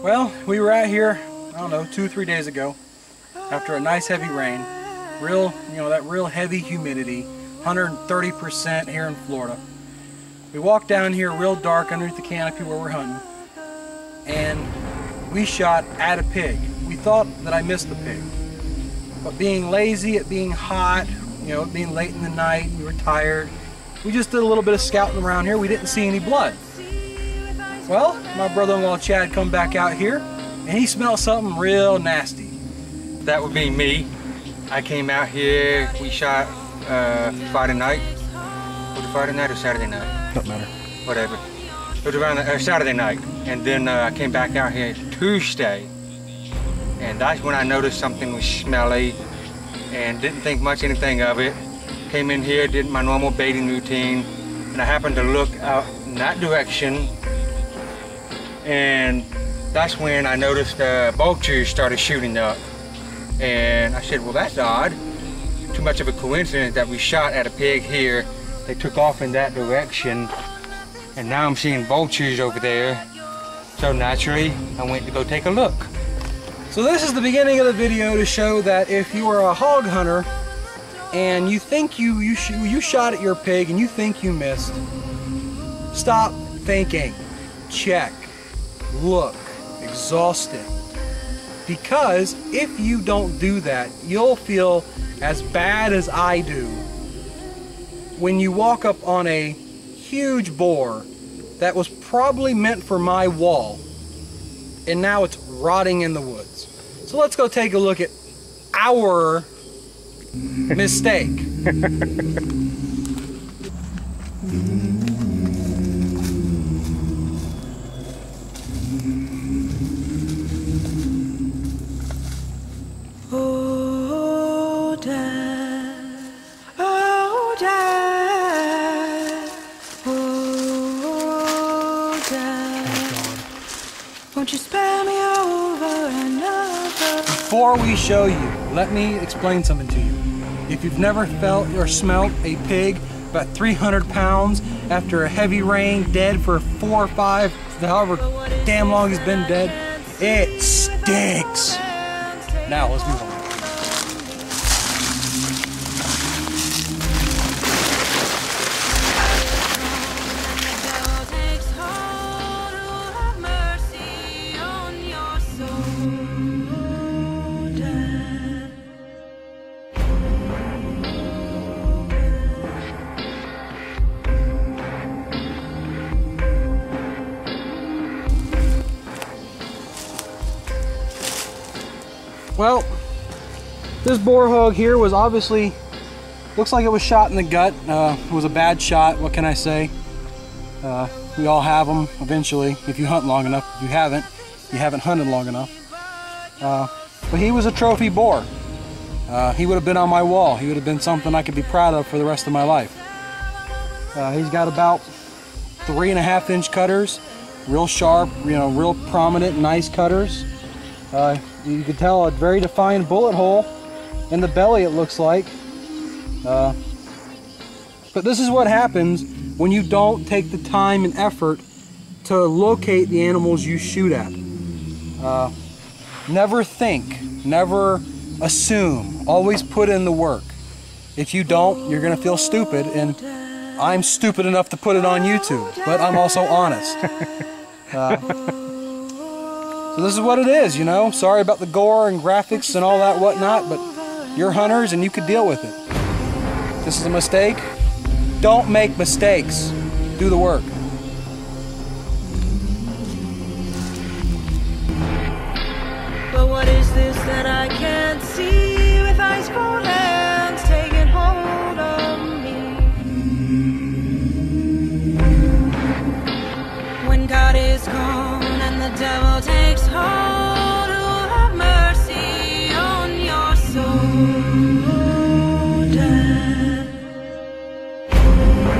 Well, we were out here, I don't know, 2 or 3 days ago after a nice heavy rain. Real, you know, that real heavy humidity, 130% here in Florida. We walked down here real dark underneath the canopy where we're hunting, and we shot at a pig. We thought that I missed the pig, but being lazy, it being hot, you know, it being late in the night, we were tired. We just did a little bit of scouting around here. We didn't see any blood. Well, my brother-in-law Chad come back out here, and he smelled something real nasty. That would be me. I came out here, we shot Friday night. Was it Friday night or Saturday night? Doesn't matter. Whatever. It was around Saturday night, and then I came back out here Tuesday, and that's when I noticed something was smelly, and didn't think much anything of it. Came in here, did my normal baiting routine, and I happened to look out in that direction, and that's when I noticed vultures started shooting up. And I said, well, that's odd. Too much of a coincidence that we shot at a pig here. They took off in that direction, and now I'm seeing vultures over there. So naturally, I went to go take a look. So this is the beginning of the video to show that if you are a hog hunter and you think you shot at your pig and you think you missed, stop thinking, check, look, exhaust it. Because if you don't do that, you'll feel as bad as I do when you walk up on a huge boar that was probably meant for my wall, and now it's rotting in the woods. So let's go take a look at our mistake. Won't you spare me over another? Before we show you, let me explain something to you. If you've never felt or smelt a pig about 300 pounds after a heavy rain, dead for 4 or 5, however damn long he's been dead, it stinks. Now let's move on. Well, this boar hog here was obviously, looks like it was shot in the gut. It was a bad shot, what can I say? We all have them eventually, if you hunt long enough. If you haven't hunted long enough. But he was a trophy boar. He would have been on my wall. He would have been something I could be proud of for the rest of my life. He's got about 3.5-inch cutters, real sharp, you know, real prominent, nice cutters. You can tell a very defined bullet hole in the belly, it looks like. But this is what happens when you don't take the time and effort to locate the animals you shoot at. Never think, never assume, always put in the work. If you don't, you're gonna feel stupid, and I'm stupid enough to put it on YouTube, but I'm also honest. So this is what it is, you know. Sorry about the gore and graphics and all that whatnot, but you're hunters and you could deal with it. This is a mistake. Don't make mistakes. Do the work. But what is this that I can't see with eyes full hands taking hold of me? When God is gone and the devil